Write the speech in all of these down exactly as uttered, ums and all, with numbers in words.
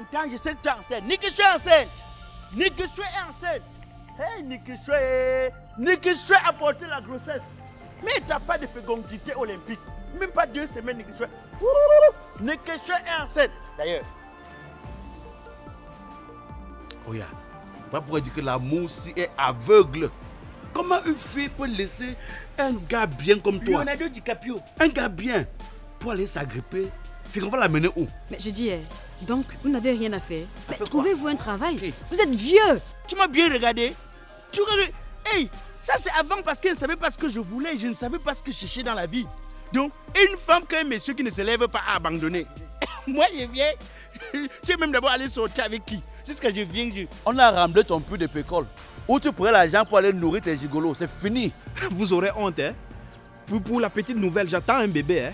entends, je sais que tu es enceinte. Ni que je suis enceinte. Ni que je suis enceinte. Hey, ni que je suis. Ni que je suis apporté la grossesse. Mais tu n'as pas de fécondité olympique. Même pas deux semaines, ni que je suis. Ouh, ni que je suis enceinte. D'ailleurs. Oya, moi pourrais dire que l'amour si est aveugle. Comment une fille peut laisser un gars bien comme toi? Leonardo DiCaprio. Un gars bien. Pour aller s'agripper, on va l'amener où? Mais je dis, donc vous n'avez rien à faire. Mais trouvez-vous un travail. Okay. Vous êtes vieux. Tu m'as bien regardé. Tu regardes. Hey, ça c'est avant parce qu'elle ne savait pas ce que je voulais. Je ne savais pas ce que je cherchais dans la vie. Donc, une femme qu'un monsieur qui ne se lève pas à abandonner. Moi, je viens. Tu es même d'abord allé sortir avec qui? Jusqu'à je viens. Je... On a ramené ton pull de pécole. Où tu prends l'argent pour aller nourrir tes gigolos. C'est fini. Vous aurez honte, hein? Pour, pour la petite nouvelle, j'attends un bébé, hein?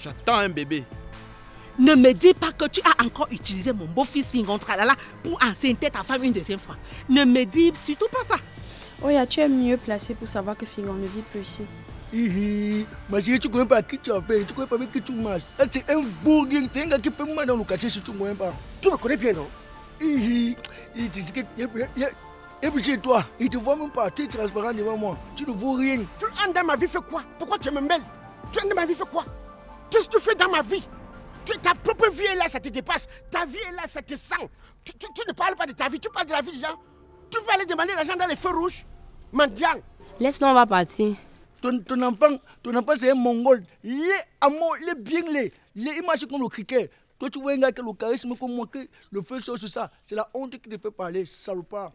J'attends un bébé. Ne me dis pas que tu as encore utilisé mon beau-fils Fingon Tralala pour enceinte ta femme une deuxième fois. Ne me dis surtout pas ça. Oya, tu es mieux placé pour savoir que Fingon ne vit plus ici. Hihi, ma chérie, tu ne connais pas qui tu as fait, tu ne connais pas avec qui tu marches. Tu es un bourguin, tu es un gars qui fait mal dans le cachet si tu ne connais pas. Tu me connais bien, non? Hihi, il dit que. Et puis chez toi, il ne te voit même pas, tu es transparent devant moi, tu ne vois rien. Tu entres dans ma vie, fais quoi? Pourquoi tu me mêles? Tu entres dans ma vie, fais quoi? Qu'est-ce que tu fais dans ma vie? Ta propre vie est là, ça te dépasse. Ta vie est là, ça te sent. Tu, tu, tu ne parles pas de ta vie, tu parles de la vie des gens. Tu peux aller demander l'argent dans les feux rouges. Mendiant. Laisse-nous, on va partir. Ton, ton enfant, ton enfant c'est un mongol. Il est amour, il est bien laid. Il est imagé comme le criquet. Toi, tu vois un gars qui a le charisme comme moi, que le feu sort sur ça. C'est la honte qui te fait parler, salopard.